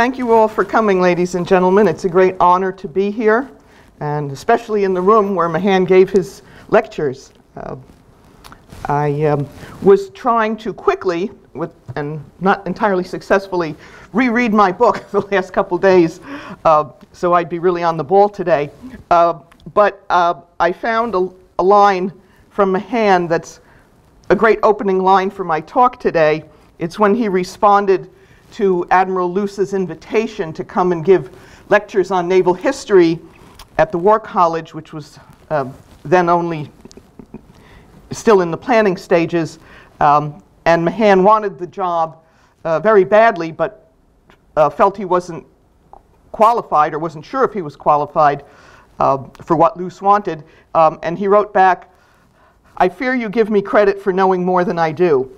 thank you all for coming, ladies and gentlemen. It's a great honor to be here, and especially in the room where Mahan gave his lectures. I was trying to quickly, and not entirely successfully, reread my book the last couple days, so I'd be really on the ball today. But I found a line from Mahan that's a great opening line for my talk today. It's when he responded to Admiral Luce's invitation to come and give lectures on naval history at the War College, which was then only still in the planning stages. And Mahan wanted the job very badly, but felt he wasn't qualified, or wasn't sure if he was qualified for what Luce wanted. And he wrote back, "I fear you give me credit for knowing more than I do."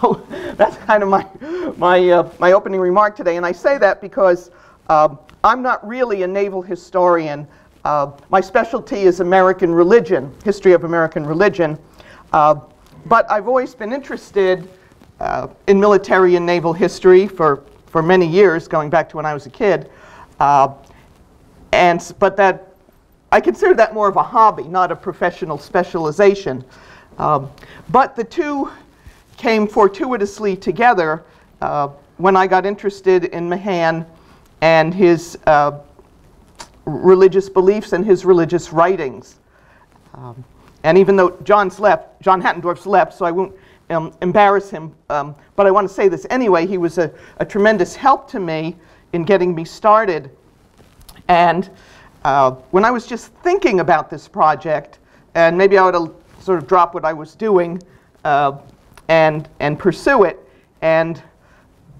So that's kind of my opening remark today. And I say that because I'm not really a naval historian. My specialty is American religion, history of American religion. But I've always been interested in military and naval history for many years, going back to when I was a kid. But that I consider that more of a hobby, not a professional specialization. But the two came fortuitously together when I got interested in Mahan and his religious beliefs and his religious writings. And even though John Hattendorf's left, so I won't embarrass him, but I want to say this anyway. He was a tremendous help to me in getting me started. And when I was just thinking about this project, and maybe I would sort of drop what I was doing and pursue it. And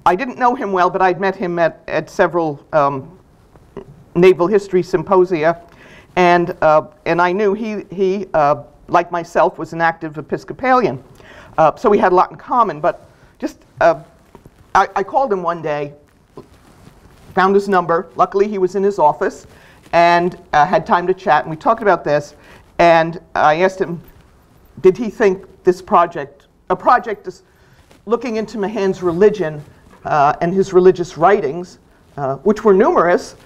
I didn't know him well, but I'd met him at several naval history symposia. And I knew he like myself, was an active Episcopalian. So we had a lot in common. But just, I called him one day, found his number. Luckily, he was in his office and had time to chat. And we talked about this. And I asked him, did he think this project, a project looking into Mahan's religion and his religious writings, which were numerous,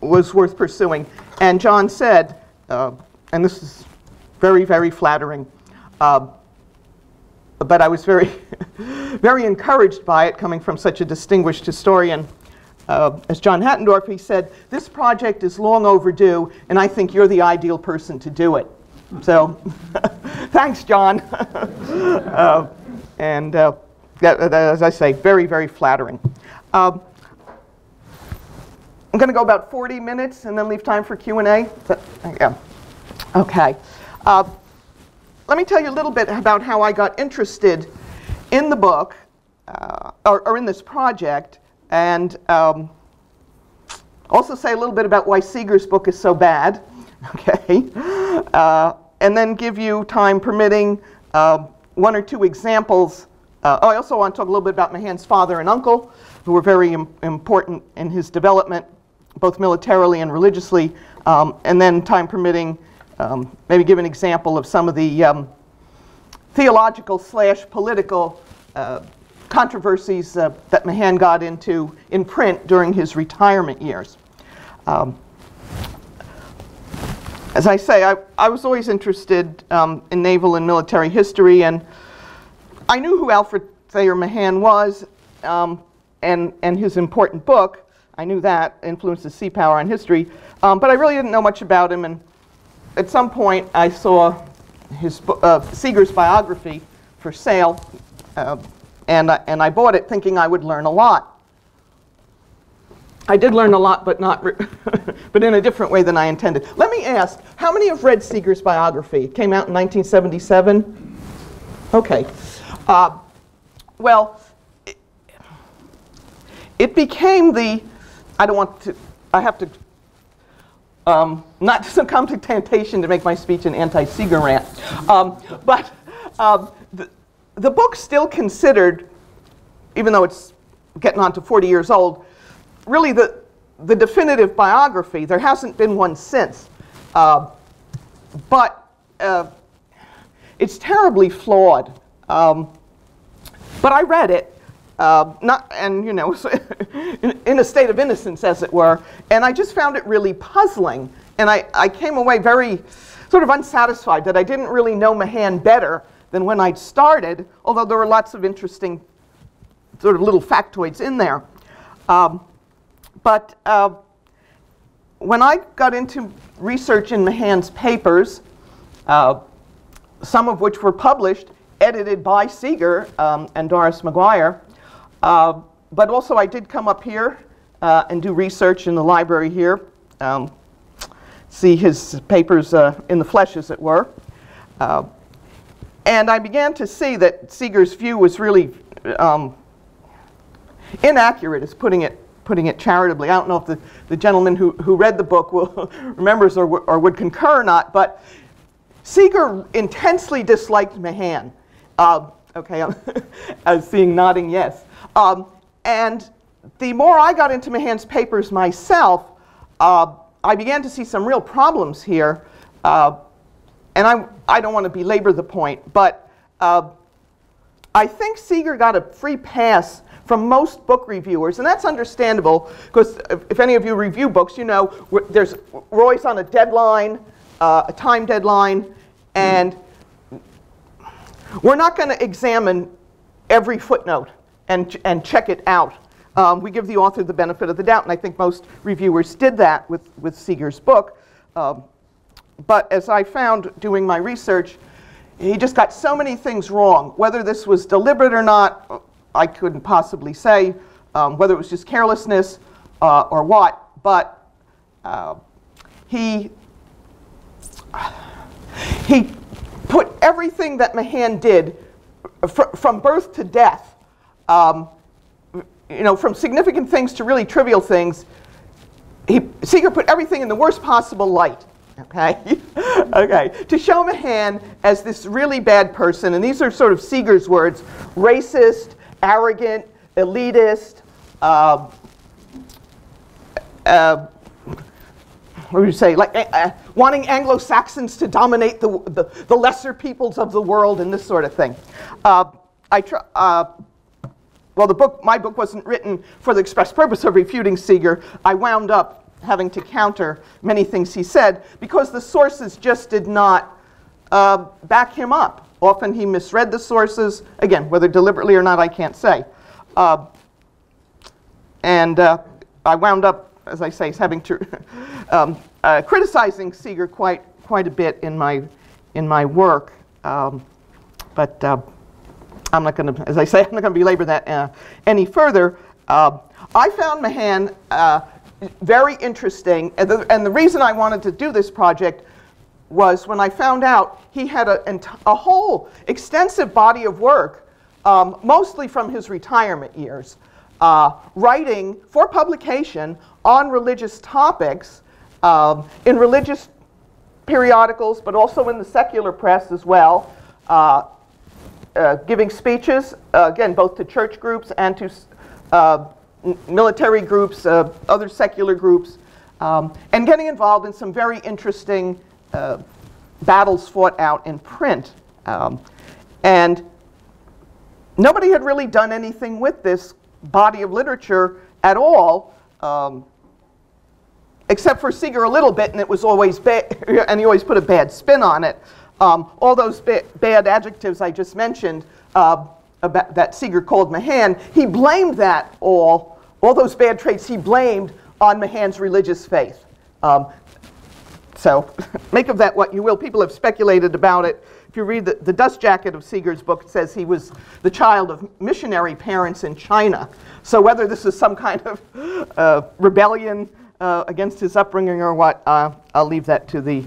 was worth pursuing? And John said, and this is very, very flattering, but I was very, very encouraged by it coming from such a distinguished historian as John Hattendorf. He said, "This project is long overdue, and I think you're the ideal person to do it." So thanks, John. And as I say, very, very flattering. I'm going to go about 40 minutes and then leave time for Q&A. Yeah. Okay. Let me tell you a little bit about how I got interested in the book, or in this project, and also say a little bit about why Seager's book is so bad, okay? And then give you, time permitting, one or two examples. I also want to talk a little bit about Mahan's father and uncle, who were very important in his development, both militarily and religiously, and then, time permitting, maybe give an example of some of the theological / political controversies that Mahan got into in print during his retirement years. As I say, I was always interested in naval and military history, and I knew who Alfred Thayer Mahan was and his important book. I knew that, Influences Sea Power on History, but I really didn't know much about him. And at some point, I saw his Seager's biography for sale, and I bought it thinking I would learn a lot. I did learn a lot, but not, but in a different way than I intended. Let me ask, how many have read Seager's biography? It came out in 1977. Okay. Well, it became the, I don't want to, I have to not succumb to temptation to make my speech an anti-Seager rant. But the book's still considered, even though it's getting on to 40 years old, really the definitive biography. There hasn't been one since. But it's terribly flawed. But I read it, and you know, in a state of innocence, as it were. And I just found it really puzzling. And I came away very sort of unsatisfied that I didn't really know Mahan better than when I'd started, although there were lots of interesting sort of little factoids in there. When I got into research in Mahan's papers, some of which were published, edited by Seager and Doris Maguire, but also I did come up here and do research in the library here, see his papers in the flesh, as it were. And I began to see that Seager's view was really inaccurate, is putting it charitably. I don't know if the gentleman who read the book will remembers or would concur or not, but Seager intensely disliked Mahan. Okay, I'm seeing nodding yes. And the more I got into Mahan's papers myself, I began to see some real problems here. And I don't want to belabor the point, but I think Seager got a free pass from most book reviewers, and that's understandable, because if any of you review books, you know we're always on a deadline, a time deadline, and we're not going to examine every footnote and check it out. We give the author the benefit of the doubt, and I think most reviewers did that with Seager's book. But as I found doing my research, he just got so many things wrong. Whether this was deliberate or not, I couldn't possibly say, whether it was just carelessness or what, but he put everything that Mahan did from birth to death, you know, from significant things to really trivial things. Seager put everything in the worst possible light. Okay, okay. To show Mahan as this really bad person, and these are sort of Seager's words: racist, arrogant, elitist. What would you say? Like wanting Anglo-Saxons to dominate the lesser peoples of the world, and this sort of thing. Well, my book wasn't written for the express purpose of refuting Seager. I wound up having to counter many things he said, because the sources just did not back him up. Often he misread the sources. Again, whether deliberately or not, I can't say. I wound up, as I say, having to criticizing Seager quite a bit in my work. I'm not going to, as I say, I'm not going to belabor that any further. I found Mahan very interesting, and the reason I wanted to do this project was when I found out he had a whole extensive body of work, mostly from his retirement years, writing for publication on religious topics in religious periodicals, but also in the secular press as well, giving speeches, again, both to church groups and to military groups, other secular groups, and getting involved in some very interesting battles fought out in print. And nobody had really done anything with this body of literature at all, except for Seager a little bit, and it was always bad, and he always put a bad spin on it. All those bad adjectives I just mentioned about that Seager called Mahan, he blamed that all those bad traits he blamed on Mahan's religious faith. So make of that what you will. People have speculated about it. If you read the dust jacket of Seager's book, it says he was the child of missionary parents in China. So whether this is some kind of rebellion against his upbringing or what, I'll leave that to the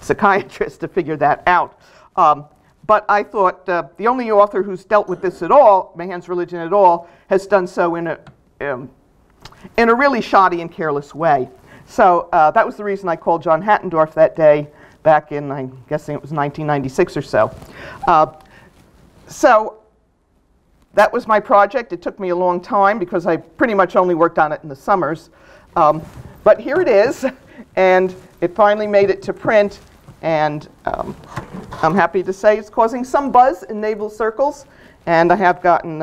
psychiatrist to figure that out. But I thought the only author who's dealt with this at all, Mahan's religion at all, has done so in a really shoddy and careless way. So that was the reason I called John Hattendorf that day back in, I'm guessing it was 1996 or so. So that was my project. It took me a long time because I pretty much only worked on it in the summers. But here it is, and it finally made it to print. And I'm happy to say it's causing some buzz in naval circles, and I have gotten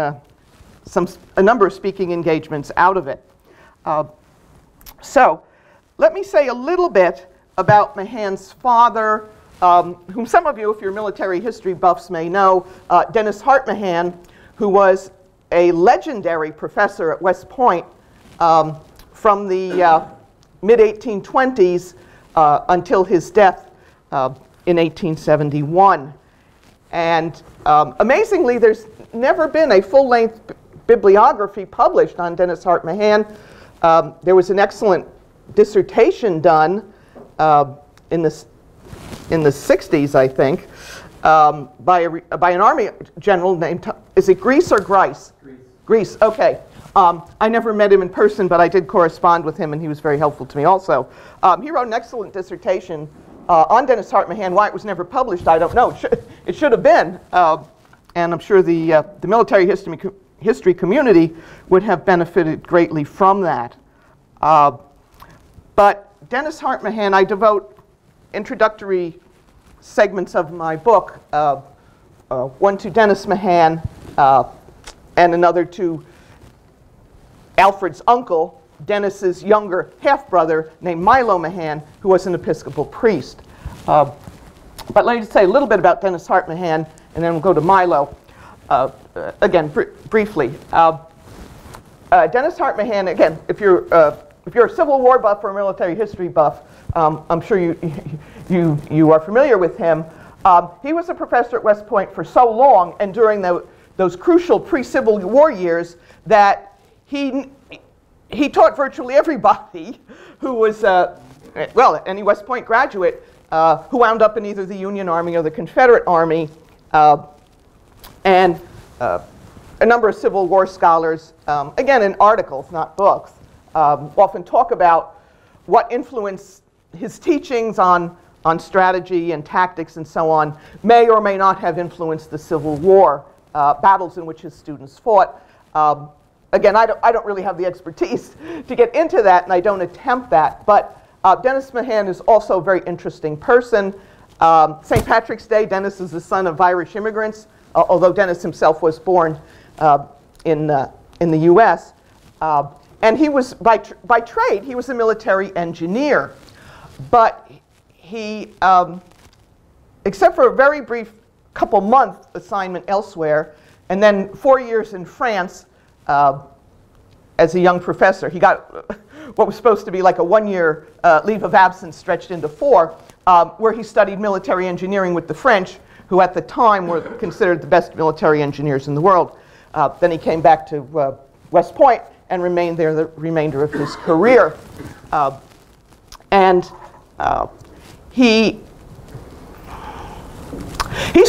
a number of speaking engagements out of it. So let me say a little bit about Mahan's father, whom some of you, if you're military history buffs, may know, Dennis Hart Mahan, who was a legendary professor at West Point from the mid-1820s until his death in 1871. And amazingly, there's never been a full-length bibliography published on Dennis Hart Mahan. There was an excellent dissertation done in the 60s, I think, by an army general named, is it Greece or Grice? Greece. Greece, okay. I never met him in person, but I did correspond with him, and he was very helpful to me also. He wrote an excellent dissertation on Dennis Hart Mahan. Why it was never published, I don't know. It should have been. And I'm sure the military history community would have benefited greatly from that. But Dennis Hart Mahan, I devote introductory segments of my book, one to Dennis Mahan and another to Alfred's uncle, Dennis's younger half-brother named Milo Mahan, who was an Episcopal priest. But let me just say a little bit about Dennis Hart Mahan, and then we'll go to Milo again briefly. Dennis Hart Mahan, again, if you're a Civil War buff or a military history buff, I'm sure you are familiar with him. He was a professor at West Point for so long, and during those crucial pre-Civil War years, that he taught virtually everybody who was, well, any West Point graduate who wound up in either the Union Army or the Confederate Army, and a number of Civil War scholars, again in articles, not books, often talk about what influence his teachings on strategy and tactics and so on may or may not have influenced the Civil War battles in which his students fought. Again, I don't really have the expertise to get into that, and I don't attempt that. But Dennis Mahan is also a very interesting person. St. Patrick's Day, Dennis is the son of Irish immigrants, although Dennis himself was born in the U.S. And he was, by trade, he was a military engineer. But he, except for a very brief couple-month assignment elsewhere, and then 4 years in France, as a young professor. He got what was supposed to be like a one-year leave of absence stretched into 4, where he studied military engineering with the French, who at the time were considered the best military engineers in the world. Then he came back to West Point and remained there the remainder of his career. He's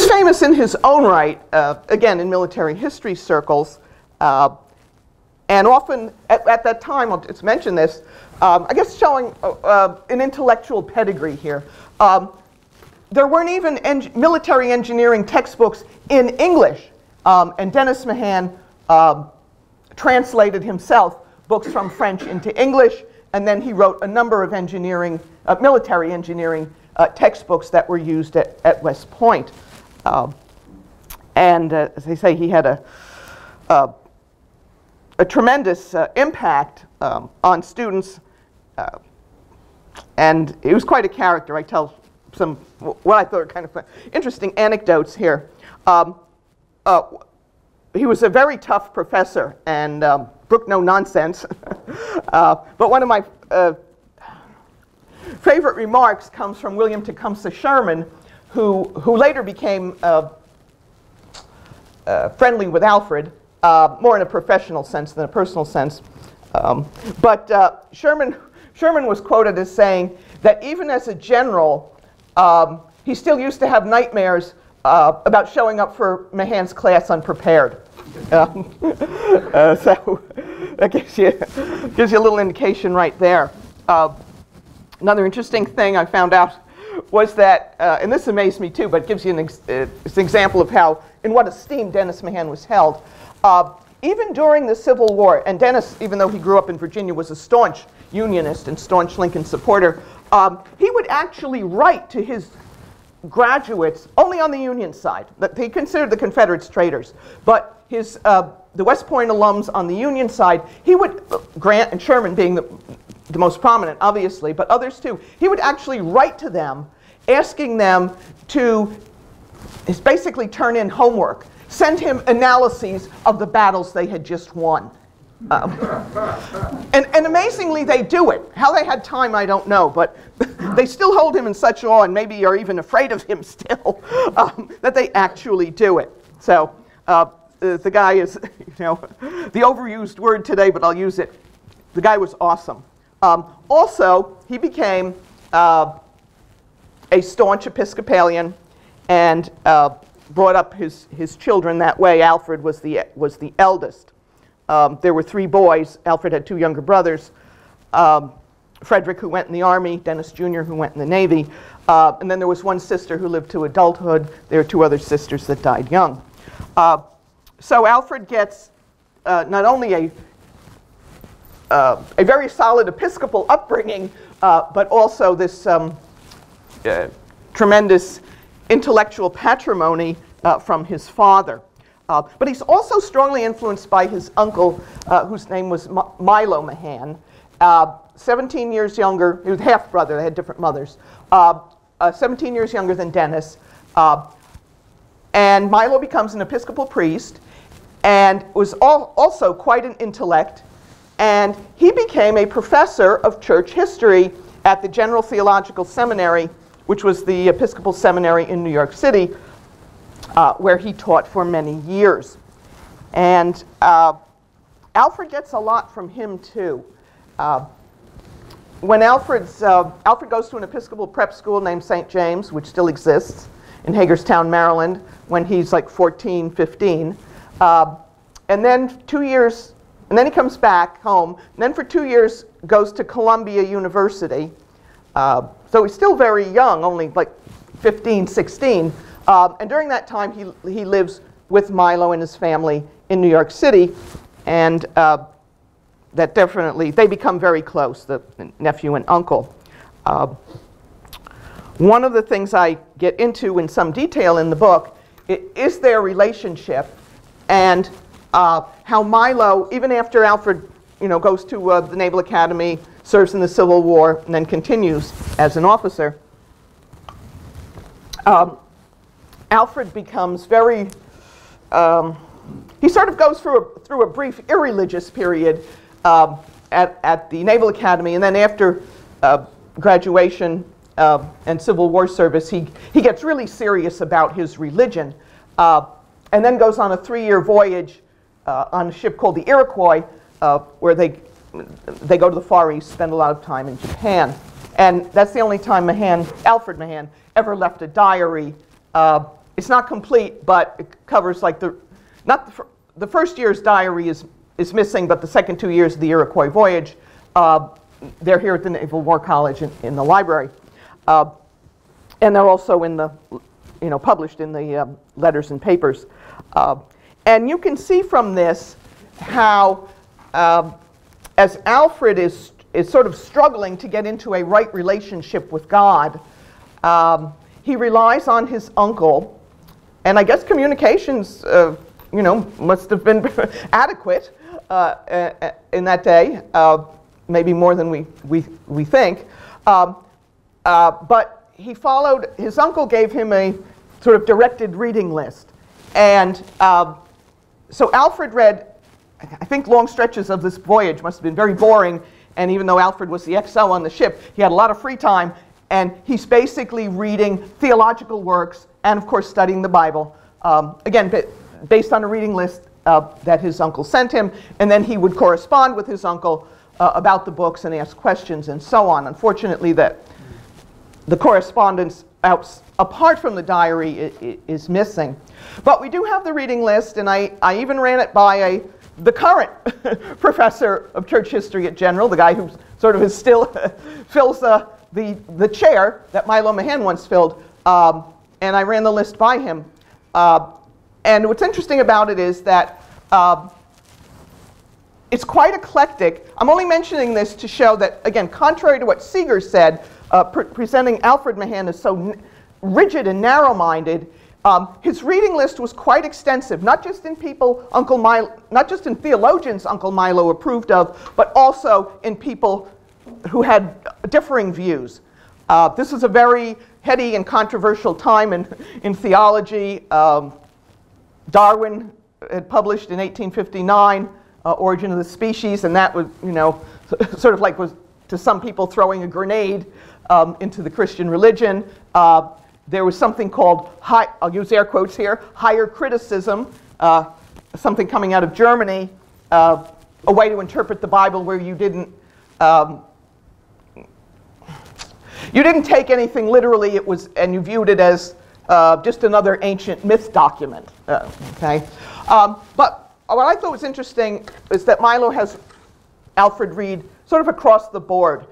famous in his own right, again, in military history circles. And often, at that time, I'll just mention this, I guess showing an intellectual pedigree here. There weren't even military engineering textbooks in English. And Dennis Mahan translated himself books from French into English. And then he wrote a number of engineering, military engineering textbooks that were used at West Point. And as they say, he had a tremendous impact on students, and it was quite a character. I tell some what I thought were kind of interesting anecdotes here. He was a very tough professor and brooked no nonsense. But one of my favorite remarks comes from William Tecumseh Sherman, who later became friendly with Alfred. More in a professional sense than a personal sense. But Sherman was quoted as saying that even as a general, he still used to have nightmares about showing up for Mahan's class unprepared. So that gives you a little indication right there. Another interesting thing I found out was that, and this amazed me too, but it gives you an example of how, in what esteem Dennis Mahan was held. Even during the Civil War, and Dennis, even though he grew up in Virginia, was a staunch Unionist and staunch Lincoln supporter, he would actually write to his graduates only on the Union side. He considered the Confederates traitors, but his the West Point alums on the Union side, he would, Grant and Sherman being the most prominent, obviously, but others too, he would actually write to them asking them to basically turn in homework, send him analyses of the battles they had just won. And amazingly, they do it. How they had time, I don't know, but they still hold him in such awe and maybe are even afraid of him still that they actually do it. So the guy is, you know, the overused word today, but I'll use it. The guy was awesome. Also, he became a staunch Episcopalian and brought up his children that way. Alfred was the eldest. There were three boys. Alfred had two younger brothers, Frederick, who went in the Army, Dennis Jr., who went in the Navy, and then there was one sister who lived to adulthood. There were two other sisters that died young. So Alfred gets not only a very solid Episcopal upbringing, but also this tremendous intellectual patrimony from his father. But he's also strongly influenced by his uncle, whose name was Milo Mahan, 17 years younger. He was a half-brother. They had different mothers. 17 years younger than Dennis. And Milo becomes an Episcopal priest and was also quite an intellect. And he became a professor of church history at the General Theological Seminary, which was the Episcopal seminary in New York City, where he taught for many years. And Alfred gets a lot from him, too. When Alfred goes to an Episcopal prep school named St. James, which still exists in Hagerstown, Maryland, when he's like 14, 15. And then 2 years, and then he comes back home, and then for 2 years goes to Columbia University. So he's still very young, only like 15, 16. And during that time, he lives with Milo and his family in New York City, and that definitely, they become very close, the nephew and uncle. One of the things I get into in some detail in the book is their relationship, and how Milo, even after Alfred, you know, goes to the Naval Academy, serves in the Civil War, and then continues as an officer, Alfred becomes very, he sort of goes through a brief irreligious period at the Naval Academy, and then after graduation and Civil War service, he gets really serious about his religion, and then goes on a 3-year voyage on a ship called the Iroquois, where they go to the Far East, spend a lot of time in Japan. And that's the only time Alfred Mahan ever left a diary. It's not complete, but it covers like the first year's diary is missing, but the second 2 years of the Iroquois voyage, they're here at the Naval War College in the library, and they're also in the, you know, published in the letters and papers, and you can see from this how as Alfred is sort of struggling to get into a right relationship with God. He relies on his uncle, and I guess communications, you know, must have been adequate in that day, maybe more than we think. But he followed, his uncle gave him a sort of directed reading list, and so Alfred read, I think long stretches of this voyage must have been very boring, and even though Alfred was the XO on the ship, he had a lot of free time. And he's basically reading theological works and, of course, studying the Bible, again, based on a reading list that his uncle sent him. And then he would correspond with his uncle about the books and ask questions and so on. Unfortunately, the correspondence apart from the diary is missing. But we do have the reading list, and I even ran it by the current professor of church history at General, the guy who sort of is still fills the chair that Milo Mahan once filled, and I ran the list by him. And what's interesting about it is that it's quite eclectic. I'm only mentioning this to show that, again, contrary to what Seager said, presenting Alfred Mahan as so rigid and narrow-minded, His reading list was quite extensive, not just in people Uncle Milo, not just in theologians Uncle Milo approved of, but also in people who had differing views. This is a very heady and controversial time in theology. Darwin had published in 1859 Origin of the Species, and that was, you know, sort of like was to some people throwing a grenade into the Christian religion. There was something called, I'll use air quotes here, higher criticism, something coming out of Germany, a way to interpret the Bible where you didn't take anything literally. It was, and you viewed it as just another ancient myth document. Okay, but what I thought was interesting is that Milo has Alfred read sort of across the board.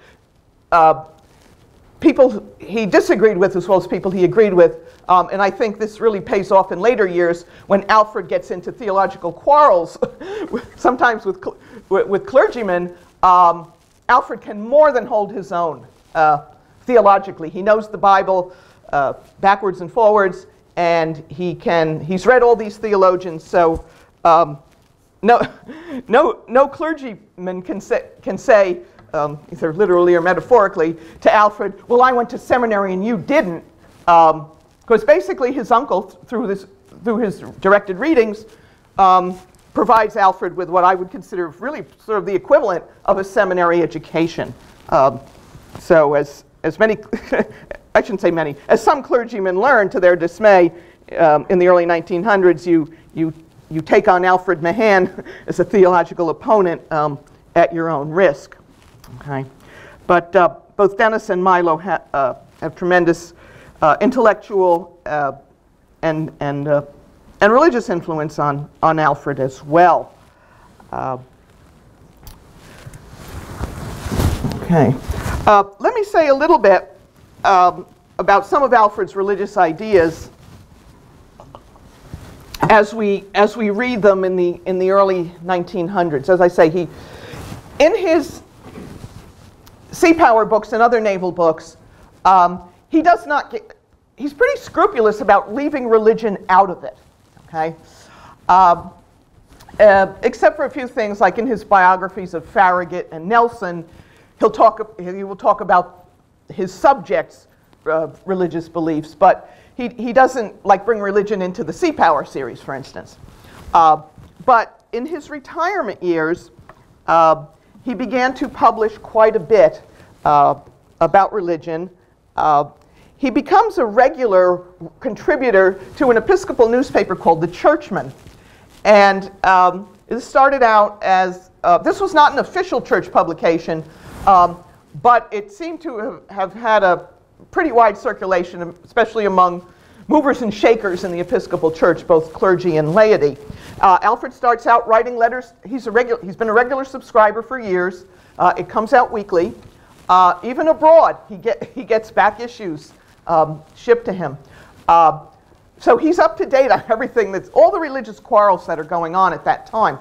People he disagreed with as well as people he agreed with, and I think this really pays off in later years when Alfred gets into theological quarrels, sometimes with clergymen. Alfred can more than hold his own theologically. He knows the Bible backwards and forwards, and he's read all these theologians. So no clergyman can say either literally or metaphorically to Alfred, "Well, I went to seminary and you didn't," because basically his uncle through his directed readings provides Alfred with what I would consider really sort of the equivalent of a seminary education. So as many, I shouldn't say many, as some clergymen learned to their dismay in the early 1900s, you take on Alfred Mahan as a theological opponent at your own risk. Okay, but both Dennis and Milo have tremendous intellectual and religious influence on Alfred as well. Okay, let me say a little bit about some of Alfred's religious ideas as we read them in the early 1900s. As I say, he in his Sea Power books and other naval books, he does not get, he's pretty scrupulous about leaving religion out of it, okay? Except for a few things, like in his biographies of Farragut and Nelson, he will talk about his subjects' religious beliefs, but he doesn't like bring religion into the Sea Power series, for instance. But in his retirement years, he began to publish quite a bit about religion. He becomes a regular contributor to an Episcopal newspaper called The Churchman. And it started out as, this was not an official church publication, but it seemed to have had a pretty wide circulation, especially among movers and shakers in the Episcopal Church, both clergy and laity. Alfred starts out writing letters. He's been a regular subscriber for years. It comes out weekly. Even abroad, he gets back issues shipped to him. So he's up to date on everything that's all the religious quarrels that are going on at that time.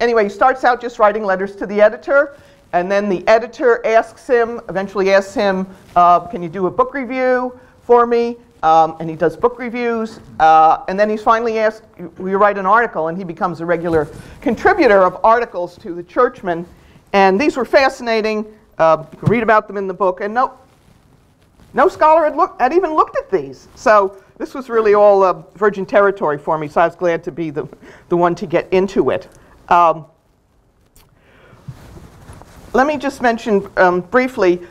Anyway, he starts out just writing letters to the editor, and then the editor eventually asks him, "Can you do a book review for me?" And he does book reviews, and then he's finally asked, "We write an article," and he becomes a regular contributor of articles to The Churchman. And these were fascinating. You can read about them in the book, and no scholar had even looked at these. So this was really all virgin territory for me, so I was glad to be the one to get into it. Let me just mention briefly,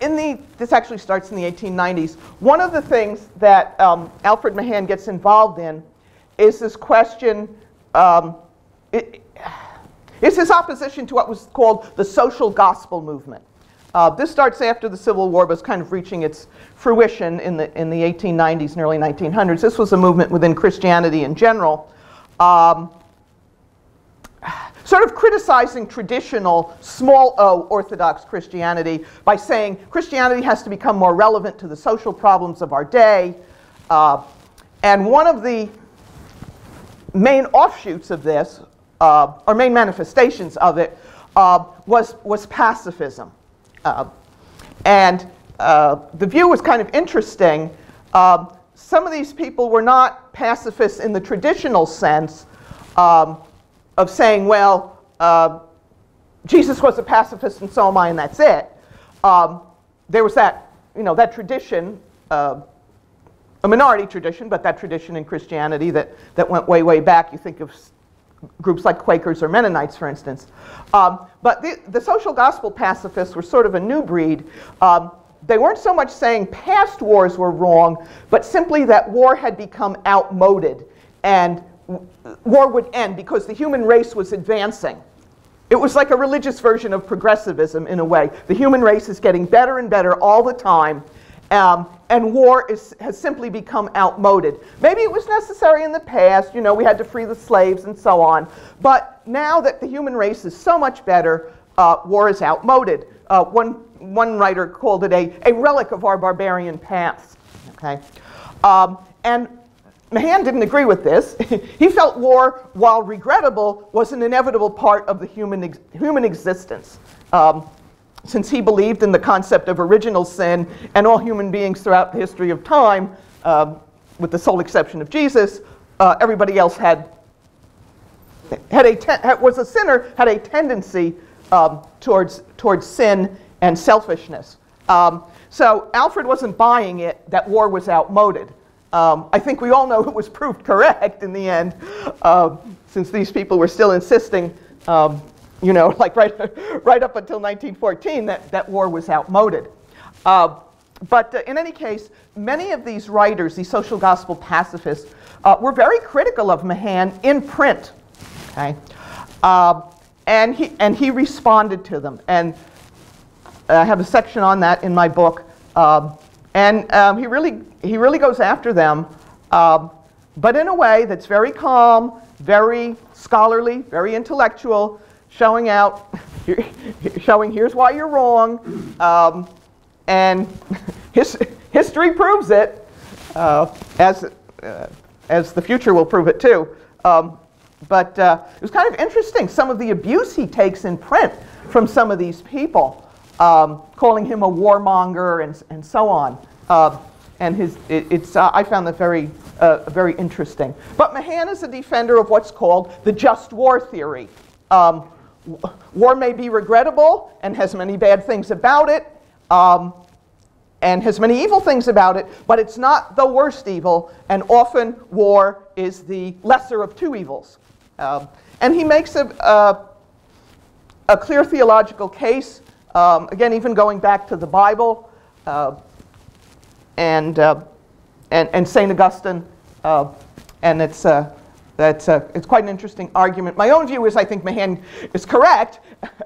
this actually starts in the 1890s. One of the things that Alfred Mahan gets involved in is this question, is his opposition to what was called the social gospel movement. This starts after the Civil War, but it's kind of reaching its fruition in the 1890s and early 1900s. This was a movement within Christianity in general, sort of criticizing traditional small-o Orthodox Christianity by saying Christianity has to become more relevant to the social problems of our day. And one of the main offshoots of this, or main manifestations of it, was pacifism. And the view was kind of interesting Some of these people were not pacifists in the traditional sense of saying, well, Jesus was a pacifist and so am I and that's it. There was that, you know, that tradition, a minority tradition, but that tradition in Christianity that went way, way back. You think of groups like Quakers or Mennonites, for instance. But the social gospel pacifists were sort of a new breed. They weren't so much saying past wars were wrong, but simply that war had become outmoded and war would end because the human race was advancing. It was like a religious version of progressivism in a way. The human race is getting better and better all the time, and war has simply become outmoded. Maybe it was necessary in the past, you know, we had to free the slaves and so on, but now that the human race is so much better, war is outmoded. One writer called it a relic of our barbarian past. Okay? And Mahan didn't agree with this. He felt war, while regrettable, was an inevitable part of the human existence, since he believed in the concept of original sin and all human beings throughout the history of time, with the sole exception of Jesus, everybody else was a sinner, had a tendency towards sin and selfishness. So Alfred wasn't buying it that war was outmoded. I think we all know it was proved correct in the end, since these people were still insisting, you know, like right up until 1914, that war was outmoded. But in any case, many of these writers, these social gospel pacifists, were very critical of Mahan in print, okay? And he responded to them. And I have a section on that in my book. He really goes after them, but in a way that's very calm, very scholarly, very intellectual, showing here's why you're wrong, and history proves it, as the future will prove it too. But it was kind of interesting, some of the abuse he takes in print from some of these people. Calling him a warmonger and so on, I found that very interesting. But Mahan is a defender of what's called the just war theory. War may be regrettable and has many bad things about it, and has many evil things about it, but it's not the worst evil, and often war is the lesser of two evils. And he makes a clear theological case. Again, even going back to the Bible and St. Augustine, and it's quite an interesting argument. My own view is I think Mahan is correct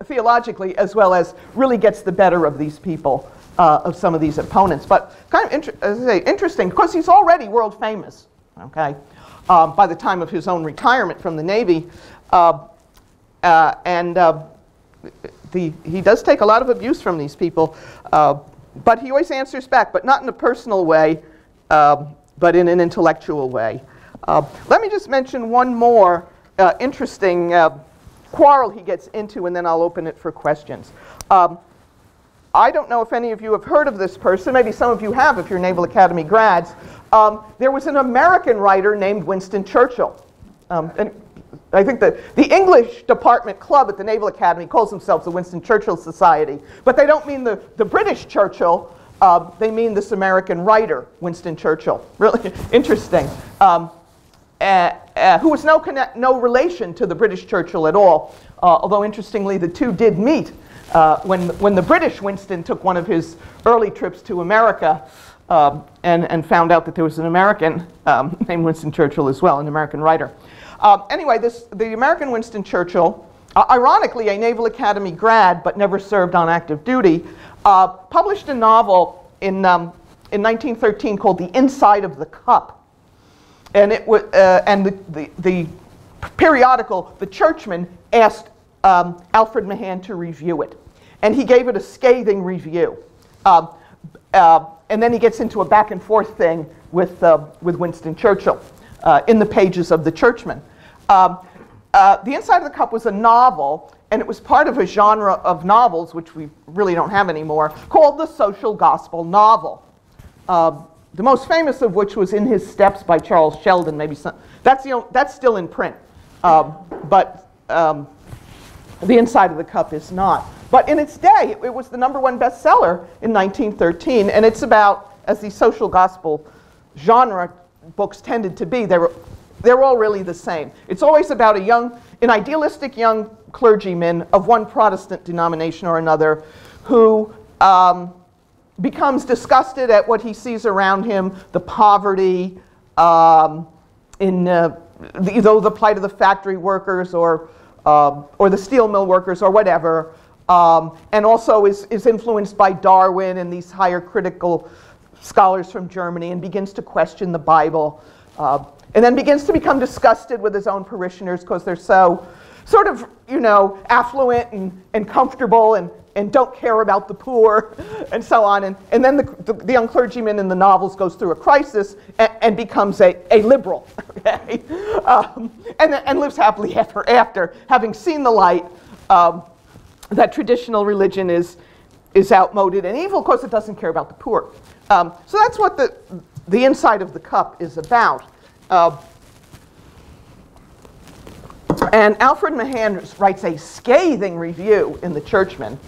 theologically, as well as really gets the better of these people, of some of these opponents. But kind of interesting, because he's already world famous. Okay, by the time of his own retirement from the Navy, He does take a lot of abuse from these people, but he always answers back, but not in a personal way, but in an intellectual way. Let me just mention one more interesting quarrel he gets into, and then I'll open it for questions. I don't know if any of you have heard of this person. Maybe some of you have if you're Naval Academy grads. There was an American writer named Winston Churchill. And I think that the English department club at the Naval Academy calls themselves the Winston Churchill Society, but they don't mean the British Churchill, they mean this American writer, Winston Churchill. Really interesting. Who was no relation to the British Churchill at all, although interestingly the two did meet when the British Winston took one of his early trips to America, and found out that there was an American named Winston Churchill as well, an American writer. Anyway, the American Winston Churchill, ironically a Naval Academy grad but never served on active duty, published a novel in 1913 called The Inside of the Cup, and the periodical The Churchman asked Alfred Mahan to review it, and he gave it a scathing review, and then he gets into a back and forth thing with Winston Churchill in the pages of The Churchman. The Inside of the Cup was a novel, and it was part of a genre of novels, which we really don't have anymore, called the social gospel novel. the most famous of which was In His Steps by Charles Sheldon. Maybe some, that's, you know, that's still in print, but The Inside of the Cup is not. But in its day, it was the #1 bestseller in 1913, and it's about, as the social gospel genre books tended to be, they're all really the same. It's always about an idealistic young clergyman of one Protestant denomination or another who becomes disgusted at what he sees around him, the poverty, the plight of the factory workers or the steel mill workers or whatever, and also is influenced by Darwin and these higher critical scholars from Germany and begins to question the Bible, and then begins to become disgusted with his own parishioners because they're so sort of, you know, affluent and comfortable and don't care about the poor and so on. And then the young clergyman in the novels goes through a crisis and becomes a liberal, okay? And lives happily ever after, having seen the light that traditional religion is outmoded and evil because it doesn't care about the poor. So that's what the Inside of the Cup is about. And Alfred Mahan writes a scathing review in The Churchman,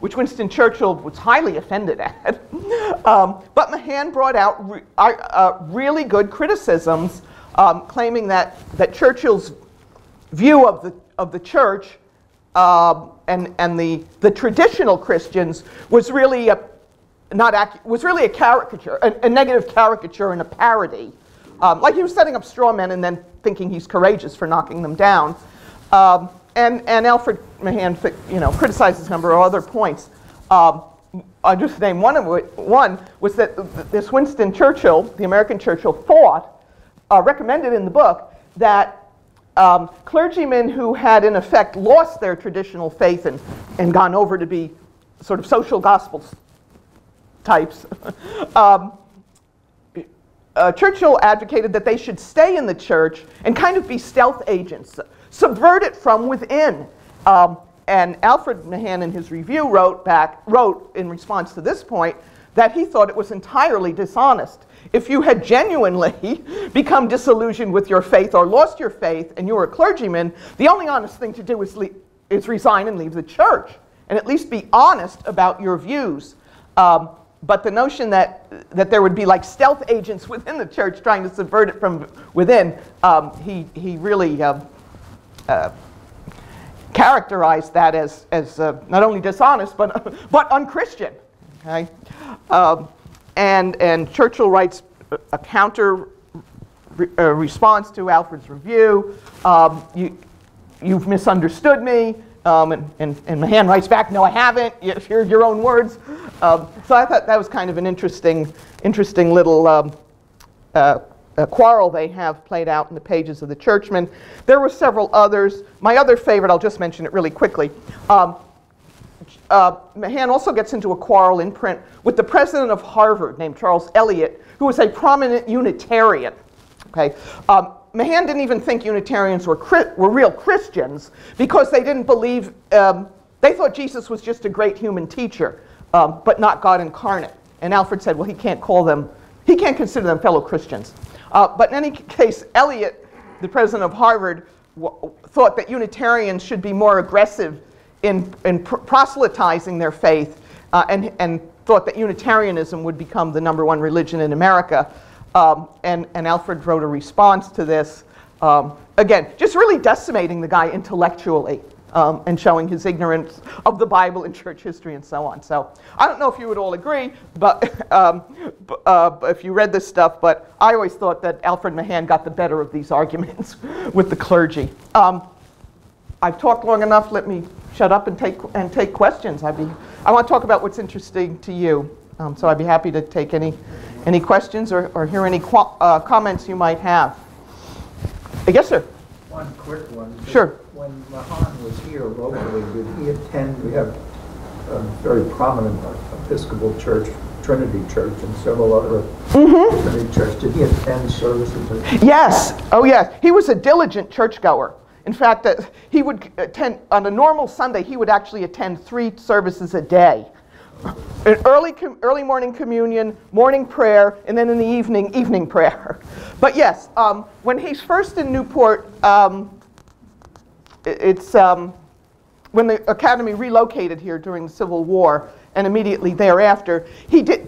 which Winston Churchill was highly offended at. But Mahan brought out really good criticisms, claiming that Churchill's view of the church and the traditional Christians was really a caricature, a negative caricature and a parody. Like he was setting up straw men and then thinking he's courageous for knocking them down. And Alfred Mahan, you know, criticizes a number of other points. I'll just name one was that this Winston Churchill, the American Churchill, recommended in the book that clergymen who had in effect lost their traditional faith and gone over to be sort of social gospel types, Churchill advocated that they should stay in the church and kind of be stealth agents, subvert it from within. And Alfred Mahan in his review wrote in response to this point that he thought it was entirely dishonest. If you had genuinely become disillusioned with your faith or lost your faith and you were a clergyman, the only honest thing to do is resign and leave the church and at least be honest about your views. But the notion that there would be like stealth agents within the church trying to subvert it from within, he really characterized that as not only dishonest but unchristian. Okay, and Churchill writes a counter response to Alfred's review. You've misunderstood me. And Mahan writes back, no, I haven't. You heard your own words. So I thought that was kind of an interesting little quarrel they have played out in the pages of The Churchman. There were several others. My other favorite, I'll just mention it really quickly. Mahan also gets into a quarrel in print with the president of Harvard named Charles Eliot, who was a prominent Unitarian. Okay. Mahan didn't even think Unitarians were real Christians because they didn't believe, they thought Jesus was just a great human teacher, but not God incarnate. And Alfred said, well, he can't consider them fellow Christians. But in any case, Eliot, the president of Harvard, thought that Unitarians should be more aggressive in proselytizing their faith and thought that Unitarianism would become the #1 religion in America. And Alfred wrote a response to this, again, just really decimating the guy intellectually and showing his ignorance of the Bible and church history and so on. So I don't know if you would all agree, but if you read this stuff, but I always thought that Alfred Mahan got the better of these arguments with the clergy. I've talked long enough. Let me shut up and take questions. I want to talk about what's interesting to you. So I'd be happy to take any questions or hear any comments you might have. Yes, sir? One quick one. Sure. When Mahan was here locally, did he attend? We have a very prominent Episcopal church, Trinity Church, and several other Trinity Church. Did he attend services? Yes. Oh, yes. He was a diligent churchgoer. In fact, he would attend, on a normal Sunday, he would actually attend 3 services a day. An early morning communion, morning prayer, and then in the evening, evening prayer. But yes, when he's first in Newport, when the Academy relocated here during the Civil War, and immediately thereafter,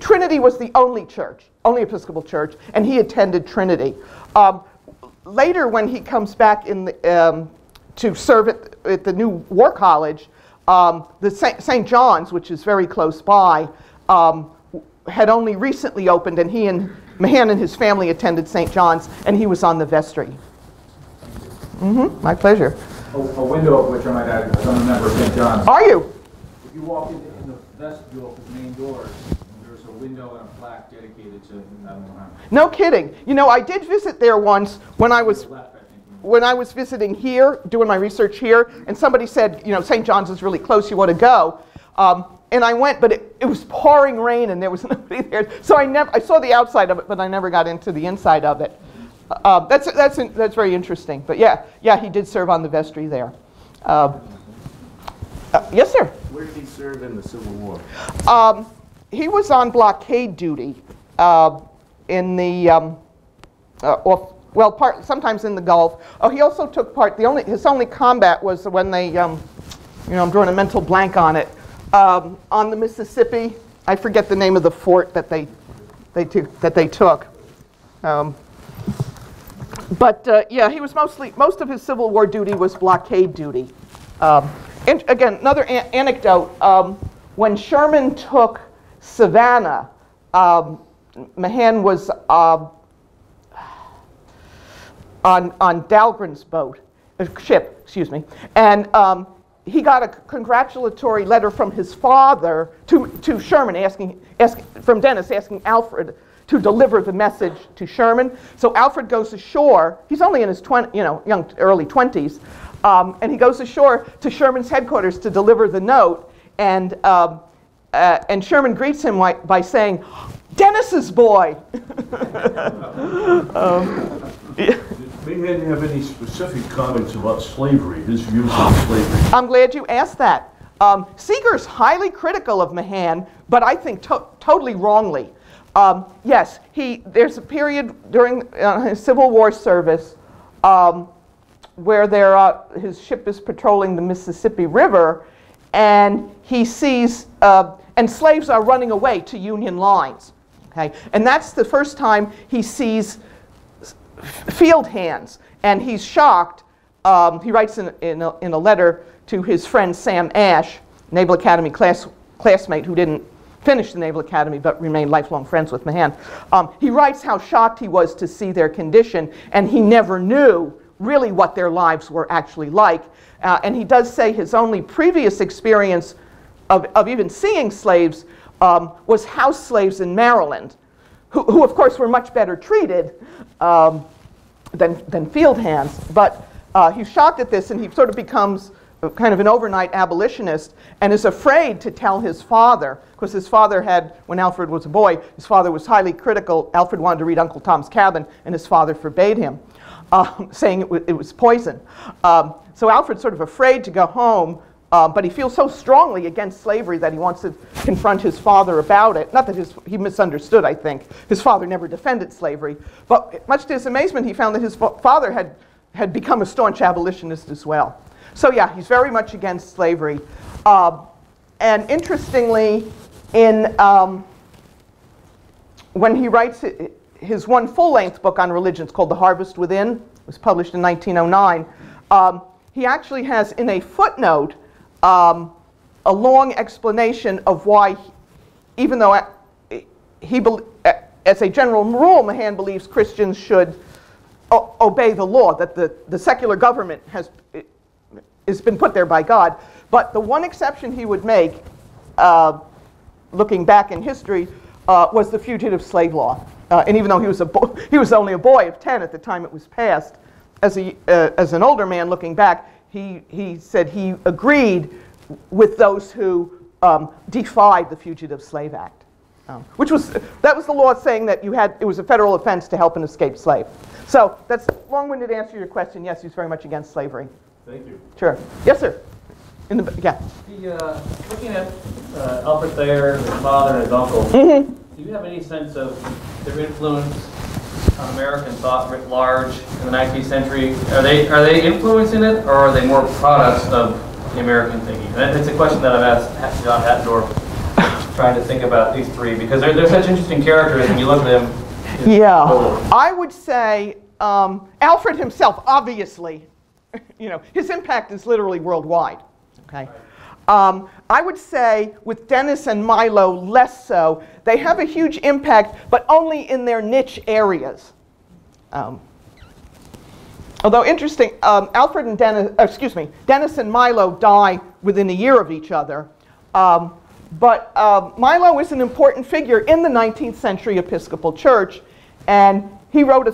Trinity was the only church, only Episcopal church, and he attended Trinity. Later, when he comes back in the, to serve at the new War College, the St. John's, which is very close by, had only recently opened, and Mahan and his family attended St. John's, and he was on the vestry. My pleasure. A window of which I might add, because I'm a member of St. John's. Are you? If you walk in the vestibule of the main doors, there's a window and a plaque dedicated to Mahan. No kidding. You know, I did visit there once when I was. When I was visiting here, doing my research here, and somebody said, you know, St. John's is really close, you want to go. And I went, but it was pouring rain and there was nobody there. So I saw the outside of it, but I never got into the inside of it. That's very interesting. But yeah, he did serve on the vestry there. Yes, sir? Where did he serve in the Civil War? He was on blockade duty in the, sometimes in the Gulf. Oh, he also took part. His only combat was when they, you know, I'm drawing a mental blank on it, on the Mississippi. I forget the name of the fort that they took. Yeah, he was most of his Civil War duty was blockade duty. And again, another anecdote. When Sherman took Savannah, Mahan was. On Dahlgren's ship, excuse me, and he got a congratulatory letter from his father to Sherman, from Dennis, asking Alfred to deliver the message to Sherman. So Alfred goes ashore. He's only in his early 20s, and he goes ashore to Sherman's headquarters to deliver the note. And Sherman greets him by saying, "Dennis's boy." Yeah. Mahan have any specific comments about slavery, his views on slavery? I'm glad you asked that. Seager's highly critical of Mahan, but I think totally wrongly. Yes, there's a period during his Civil War service where his ship is patrolling the Mississippi River, and he sees, and slaves are running away to Union lines. Okay? And that's the first time he sees field hands, and he's shocked. He writes in a letter to his friend Sam Ashe, Naval Academy classmate who didn't finish the Naval Academy but remained lifelong friends with Mahan. He writes how shocked he was to see their condition, and he never knew really what their lives were actually like. And he does say his only previous experience of even seeing slaves was house slaves in Maryland, who of course were much better treated than field hands. But he's shocked at this, and he sort of becomes kind of an overnight abolitionist and is afraid to tell his father, because his father when Alfred was a boy, his father was highly critical. Alfred wanted to read Uncle Tom's Cabin, and his father forbade him, saying it was poison. So Alfred's sort of afraid to go home. But he feels so strongly against slavery that he wants to confront his father about it. Not that he misunderstood, I think. His father never defended slavery. But much to his amazement, he found that his father had become a staunch abolitionist as well. So yeah, he's very much against slavery. And interestingly, when he writes his one full-length book on religions called The Harvest Within, it was published in 1909, he actually has in a footnote a long explanation of why, even though as a general rule, Mahan believes Christians should obey the law, that the secular government has been put there by God. But the one exception he would make, looking back in history, was the fugitive slave law. And even though he was only a boy of 10 at the time it was passed, as an older man looking back, he said he agreed with those who defied the Fugitive Slave Act, which was the law saying that it was a federal offense to help an escaped slave. So that's a long-winded answer to your question. Yes, he's very much against slavery. Thank you. Sure. Yes, sir. In the, yeah. Looking at Alfred Thayer, his father, and his uncle, do you have any sense of their influence on American thought writ large in the 19th century? Are they influencing it, or are they more products of the American thinking? And it's a question that I've asked John Hattendorf, trying to think about these three, because they're such interesting characters, and you look at them. Yeah, I would say Alfred himself, obviously, you know, his impact is literally worldwide. Okay. I would say with Dennis and Milo, less so. They have a huge impact, but only in their niche areas. Although interesting, Alfred and Dennis, excuse me, Dennis and Milo die within a year of each other. But Milo is an important figure in the 19th century Episcopal Church, and he wrote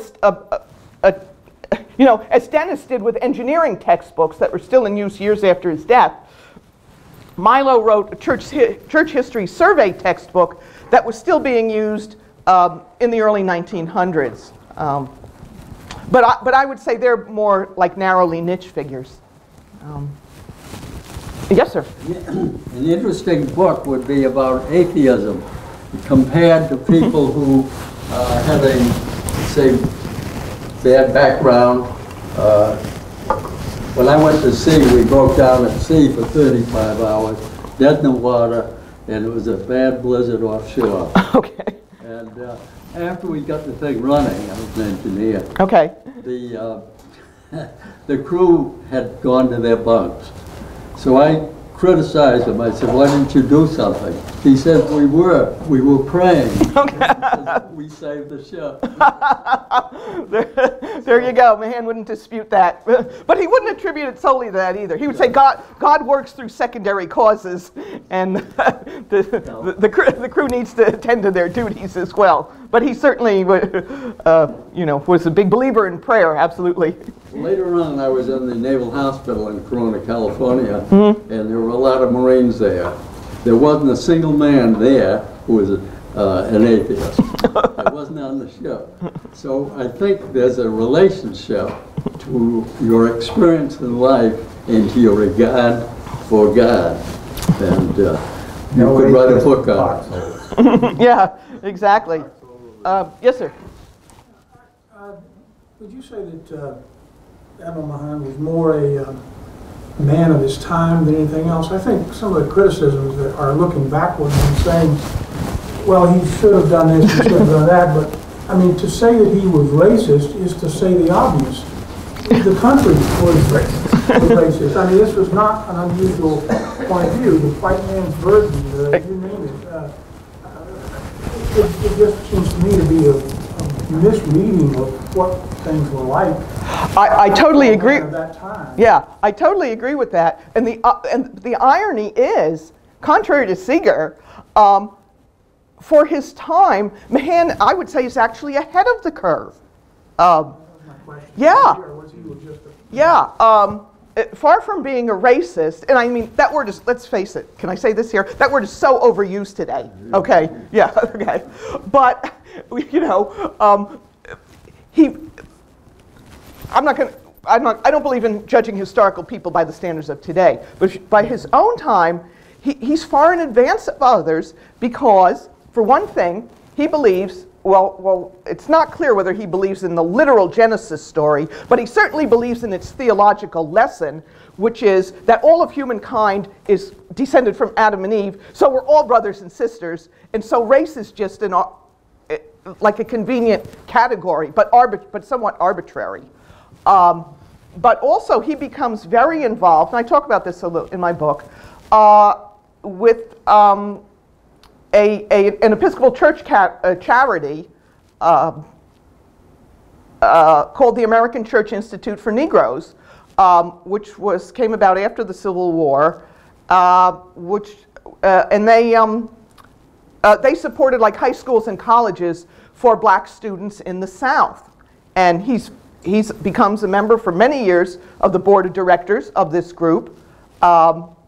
you know, as Dennis did with engineering textbooks that were still in use years after his death, Milo wrote a church history survey textbook that was still being used in the early 1900s. But I would say they're more like narrowly niche figures. Yes, sir? An interesting book would be about atheism compared to people who have a, say, bad background. When I went to sea, we broke down at sea for 35 hours, dead in the water, and it was a bad blizzard offshore. Okay. And after we got the thing running, I was an engineer. Okay. The crew had gone to their bunks. So I criticized him. I said, why didn't you do something? He said, we were praying. Okay. We saved the ship. There you go. Mahan wouldn't dispute that. But he wouldn't attribute it solely to that either. He would say God works through secondary causes, and the crew needs to attend to their duties as well. But he certainly you know, was a big believer in prayer, absolutely. Later on, I was in the Naval Hospital in Corona, California, and there were a lot of Marines there. There wasn't a single man there who was an atheist. I wasn't on the ship. So I think there's a relationship to your experience in life and to your regard for God. And you could write a book on it. Yeah, exactly. Yes, sir? Would you say that Admiral Mahan was more a man of his time than anything else? I think some of the criticisms that are looking backwards and saying, well, he should have done this, he should have done that, but I mean, to say that he was racist is to say the obvious. The country was racist. I mean, this was not an unusual point of view. The white man's burden, you name it. It just seems to me to be a misreading of what things were like. I totally agree. At that time. Yeah, I totally agree with that. And the irony is, contrary to Seager, for his time, Mahan, I would say, is actually ahead of the curve. Yeah. Yeah. Far from being a racist, and I mean, that word is, let's face it, can I say this here? That word is so overused today. Okay, yeah, okay. But, you know, I don't believe in judging historical people by the standards of today, but by his own time, he's far in advance of others because, for one thing, he believes, well, it's not clear whether he believes in the literal Genesis story, but he certainly believes in its theological lesson, which is that all of humankind is descended from Adam and Eve, so we're all brothers and sisters, and so race is just like a convenient category, but somewhat arbitrary. But also he becomes very involved, and I talk about this a little in my book, with an Episcopal Church charity called the American Church Institute for Negroes, which came about after the Civil War, and they supported like high schools and colleges for black students in the South, and he becomes a member for many years of the board of directors of this group.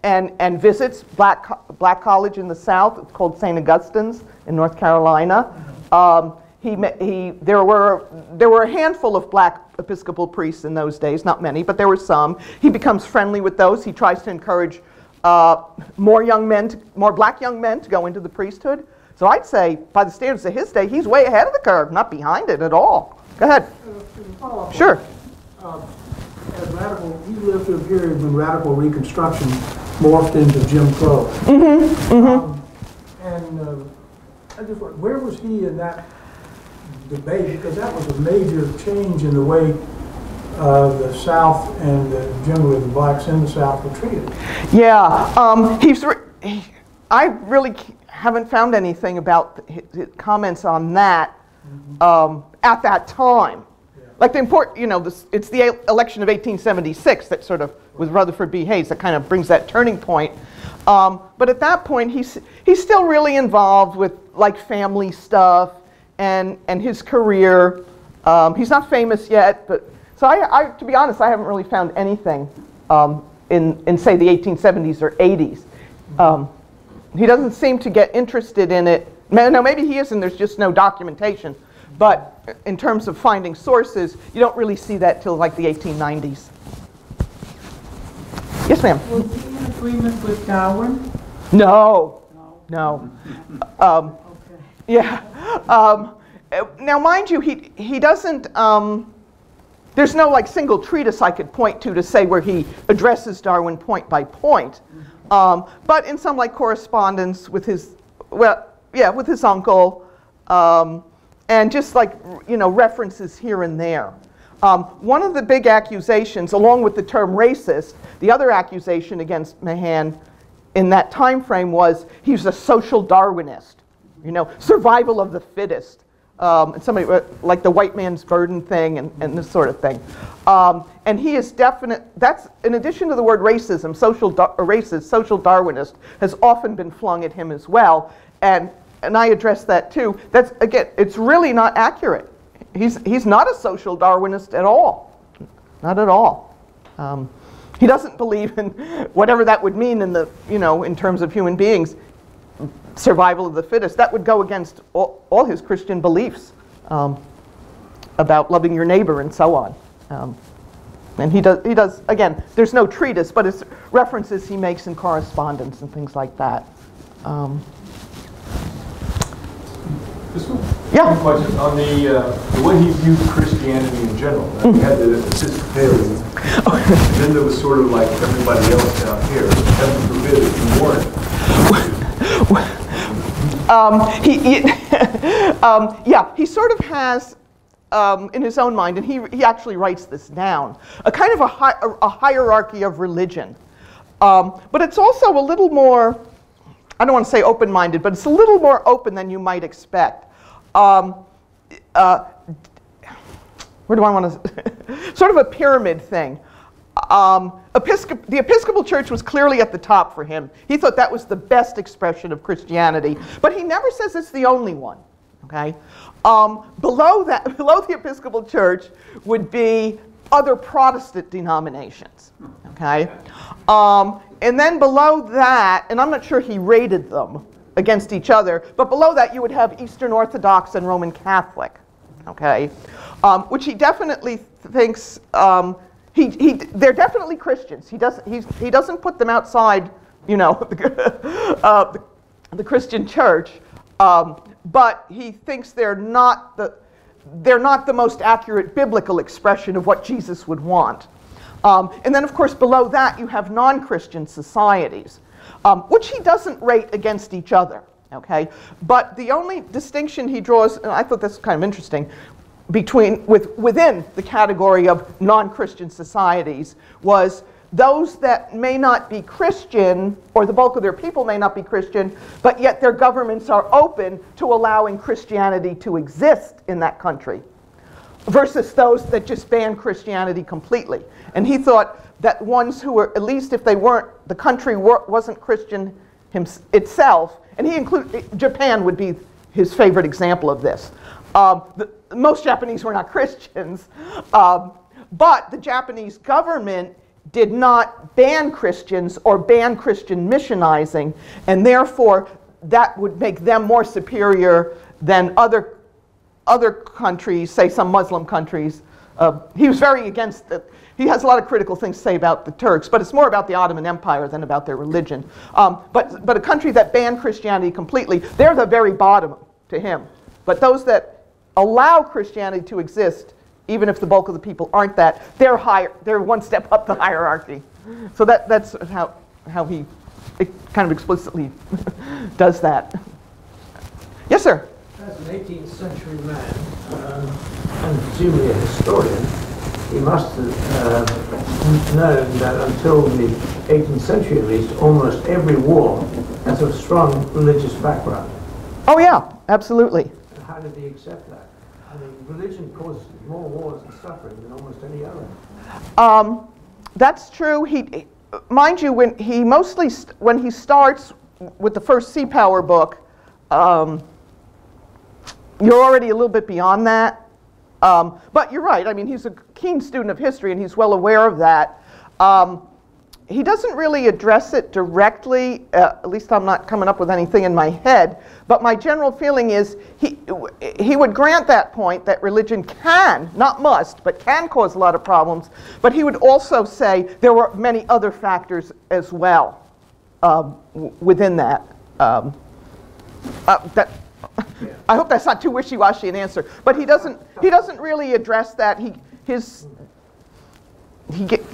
And visits black college in the South. It's called St. Augustine's in North Carolina. There were a handful of black Episcopal priests in those days, not many, but there were some. He becomes friendly with those. He tries to encourage more black young men to go into the priesthood. So I'd say, by the standards of his day, he's way ahead of the curve, not behind it at all. Go ahead. Sure. As radical, you lived through a period when radical Reconstruction morphed into Jim Crow. Mm-hmm. Mm-hmm. I just wonder, where was he in that debate? Because that was a major change in the way the South and generally the blacks in the South were treated. Yeah, I really haven't found anything about his comments on that at that time. Yeah. Like the important, you know, it's the election of 1876 that sort of, with Rutherford B. Hayes, that kind of brings that turning point. But at that point, he's still really involved with like family stuff and his career. He's not famous yet, but so I to be honest, I haven't really found anything in say the 1870s or 80s. He doesn't seem to get interested in it. No, maybe he is, and there's just no documentation. But in terms of finding sources, you don't really see that till like the 1890s. Yes, ma'am. Was he in agreement with Darwin? No, no. Okay. Yeah. Now, mind you, he doesn't. There's no like single treatise I could point to say where he addresses Darwin point by point. But in some like correspondence with his, with his uncle, and just like references here and there. One of the big accusations, along with the term racist, the other accusation against Mahan in that time frame was he was a social Darwinist, survival of the fittest, and somebody like the white man's burden thing and this sort of thing. And he is definite. That's in addition to the word racism, social Darwinist has often been flung at him as well, and I address that too. That's again, it's really not accurate. He's not a social Darwinist at all, not at all. He doesn't believe in whatever that would mean in the in terms of human beings, survival of the fittest. That would go against all his Christian beliefs about loving your neighbor and so on. And he does again. There's no treatise, but it's references he makes in correspondence and things like that. Just one question on the way he viewed Christianity in general. Right? We had the Episcopalian, and then there was sort of like everybody else down here. Heaven forbid if you weren't. He sort of has in his own mind, and he actually writes this down, a kind of a hierarchy of religion, but it's also a little more. I don't want to say open-minded, but it's a little more open than you might expect. Where do I want to? Sort of a pyramid thing. The Episcopal Church was clearly at the top for him. He thought that was the best expression of Christianity, but he never says it's the only one. Okay. Below the Episcopal Church would be other Protestant denominations. Okay. And then below that, and I'm not sure he rated them against each other, but below that you would have Eastern Orthodox and Roman Catholic, okay? Which he definitely thinks, they're definitely Christians. He doesn't put them outside, the Christian church, but he thinks they're not the most accurate biblical expression of what Jesus would want. And then, of course, below that you have non-Christian societies, which he doesn't rate against each other, okay? But the only distinction he draws, and I thought this was kind of interesting, within the category of non-Christian societies was those that may not be Christian, or the bulk of their people may not be Christian, but yet their governments are open to allowing Christianity to exist in that country, versus those that just ban Christianity completely. And he thought that ones who were, at least if they weren't, the country wasn't Christian itself, and he included, Japan would be his favorite example of this. Most Japanese were not Christians, but the Japanese government did not ban Christians or ban Christian missionizing, and therefore that would make them more superior than other countries, say some Muslim countries, He was very against it. He has a lot of critical things to say about the Turks, but it's more about the Ottoman Empire than about their religion. But a country that banned Christianity completely, they're the very bottom to him. But those that allow Christianity to exist, even if the bulk of the people aren't that, they're higher. They're one step up the hierarchy. So that's how he kind of explicitly does that. Yes, sir? As an 18th century man, and presumably a historian, he must have known that until the 18th century at least, almost every war has a strong religious background. Oh yeah, absolutely. And how did he accept that? I mean, religion causes more wars and suffering than almost any other. That's true. He, mind you, when he mostly when he starts with the first Sea Power book, you're already a little bit beyond that. But you're right. I mean, he's a keen student of history, and he's well aware of that. He doesn't really address it directly. At least I'm not coming up with anything in my head. But my general feeling is he would grant that point that religion can, not must, but can cause a lot of problems. But he would also say there were many other factors as well within that. Yeah. I hope that's not too wishy-washy an answer, but he doesn't really address that.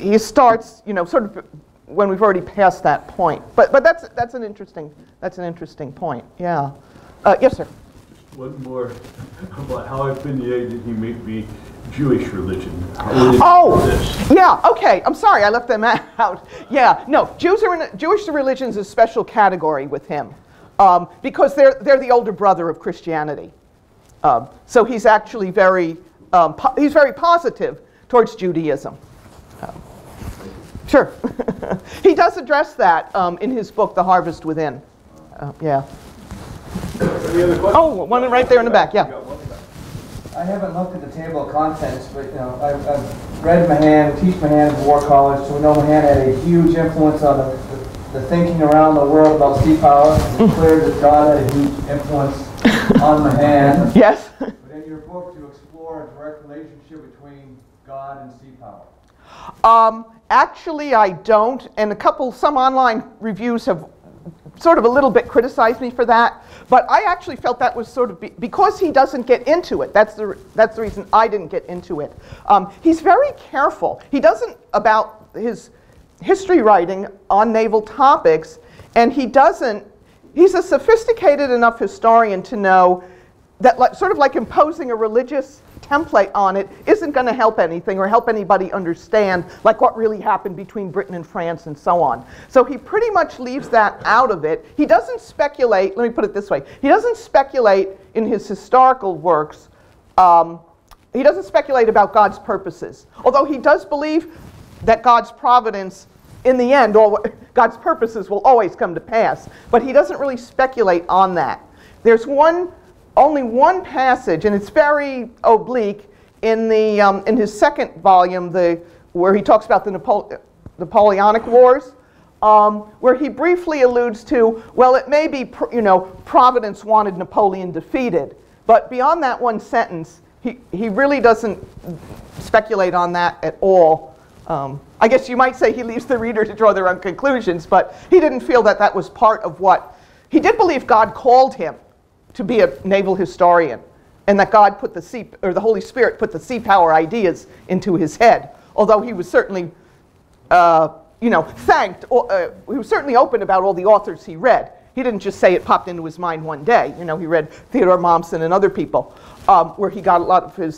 He starts, you know, sort of when we've already passed that point. But that's an interesting point. Yeah. Yes, sir. Just one more about how I've been the age that he made me Jewish religion. Yeah. Okay. I'm sorry, I left them out. Yeah. No, Jewish religion is a special category with him. Because they're the older brother of Christianity, so he's actually very he's very positive towards Judaism. Sure, he does address that in his book, The Harvest Within. Yeah. Any other questions? Oh, one right there in the back. Yeah. I haven't looked at the table of contents, but you know, I've read Mahan, teach Mahan at War College, so we know Mahan had a huge influence on the thinking around the world about sea power. It's clear that God had a huge influence on Mahan. Yes. But in your book, you explore a direct relationship between God and sea power. Actually, I don't. And some online reviews have sort of a little bit criticized me for that. But I actually felt that was sort of because he doesn't get into it. That's the reason I didn't get into it. He's very careful. He doesn't about his history writing on naval topics, and he doesn't, he's a sophisticated enough historian to know that sort of like imposing a religious template on it isn't going to help anything or help anybody understand like what really happened between Britain and France and so on. So he pretty much leaves that out of it. He doesn't speculate, let me put it this way, he doesn't speculate in his historical works, he doesn't speculate about God's purposes, although he does believe that God's providence, in the end, or God's purposes will always come to pass. But he doesn't really speculate on that. There's only one passage, and it's very oblique, in his second volume, where he talks about the Napoleonic Wars, where he briefly alludes to, well, it may be, you know, providence wanted Napoleon defeated. But beyond that one sentence, he really doesn't speculate on that at all. I guess you might say he leaves the reader to draw their own conclusions, but he didn't feel that that was part of what... He did believe God called him to be a naval historian, and that God put the Holy Spirit put the sea power ideas into his head, although he was certainly, you know, thanked, he was certainly open about all the authors he read. He didn't just say it popped into his mind one day. You know, he read Theodore Mommsen and other people, where he got a lot of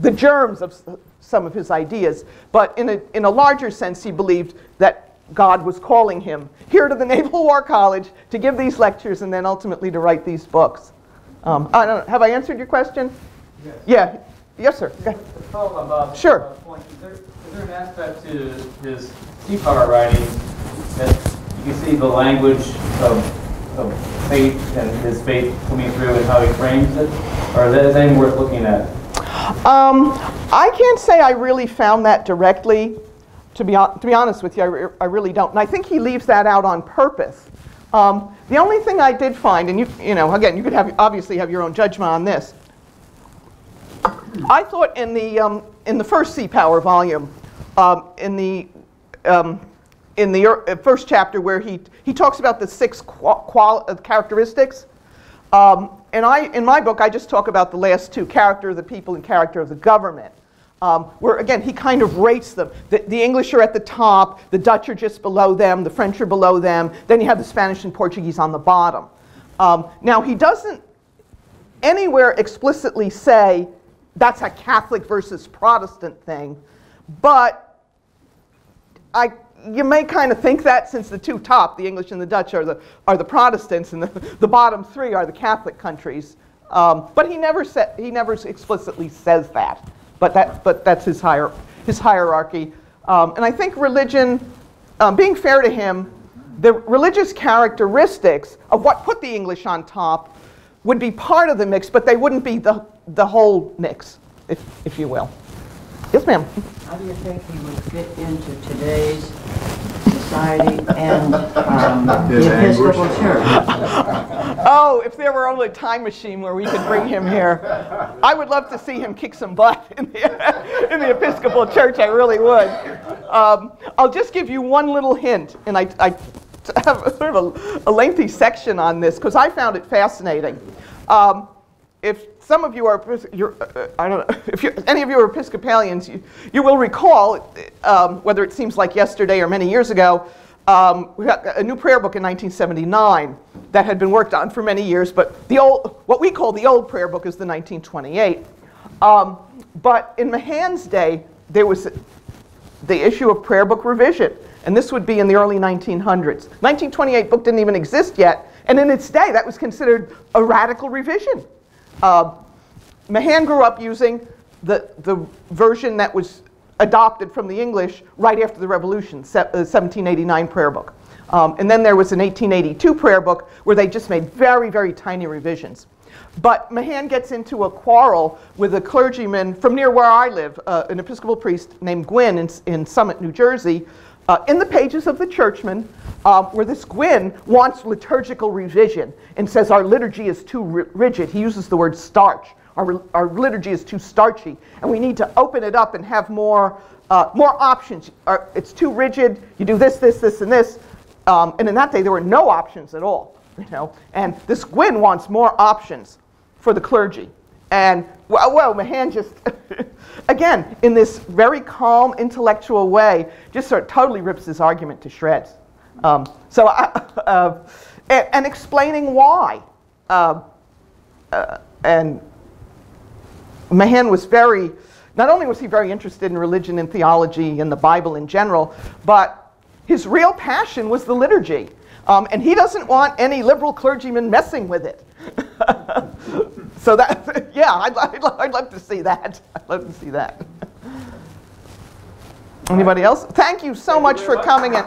the germs of some of his ideas, but in a larger sense, he believed that God was calling him here to the Naval War College to give these lectures and then ultimately to write these books. I don't know, have I answered your question? Yes. Yeah. Yes, sir. Okay. Sure. Is there an aspect to his sea power writing that you can see the language of faith and his faith coming through and how he frames it? Or is that anything worth looking at? I can't say I really found that directly. To be honest with you, I really don't. And I think he leaves that out on purpose. The only thing I did find, and you know, again, you could obviously have your own judgment on this. I thought in the first Sea Power volume, in the first chapter where he talks about the six characteristics, and in my book I just talk about the last two: character of the people and character of the government. Where again he kind of rates them. The English are at the top, the Dutch are just below them, the French are below them. Then you have the Spanish and Portuguese on the bottom. Now he doesn't anywhere explicitly say that's a Catholic versus Protestant thing, but you may kind of think that, since the two top, the English and the Dutch, are the Protestants, and the bottom three are the Catholic countries. But he never explicitly says that. But that's his hierarchy, and I think religion, being fair to him, the religious characteristics of what put the English on top would be part of the mix, but they wouldn't be the whole mix, if you will. Yes, ma'am. How do you think he would fit into today's society and the Episcopal Church? Oh, if there were only a time machine where we could bring him here. I would love to see him kick some butt in the Episcopal Church, I really would. I'll just give you one little hint, and I have sort of a lengthy section on this because I found it fascinating. If some of you are, I don't know, if any of you are Episcopalians, you will recall, whether it seems like yesterday or many years ago, we got a new prayer book in 1979 that had been worked on for many years, but the old, what we call the old prayer book, is the 1928. But in Mahan's day, there was the issue of prayer book revision, and this would be in the early 1900s. 1928 book didn't even exist yet, and in its day, that was considered a radical revision. Mahan grew up using the version that was adopted from the English right after the Revolution, 1789 prayer book. And then there was an 1882 prayer book where they just made very, very tiny revisions. But Mahan gets into a quarrel with a clergyman from near where I live, an Episcopal priest named Gwynne in Summit, New Jersey, in the pages of The Churchman, where this Gwynne wants liturgical revision and says our liturgy is too rigid. He uses the word starch. Our liturgy is too starchy, and we need to open it up and have more options. It's too rigid. You do this, this, this, and this. And in that day, there were no options at all, you know. And this Gwynne wants more options for the clergy. And well, Mahan just, again, in this very calm, intellectual way, just sort of totally rips his argument to shreds. And explaining why. And Mahan was very, not only was he very interested in religion and theology and the Bible in general, but his real passion was the liturgy. And he doesn't want any liberal clergyman messing with it. So that, yeah, I'd love to see that. I'd love to see that. Anybody else? Thank you so much for coming in.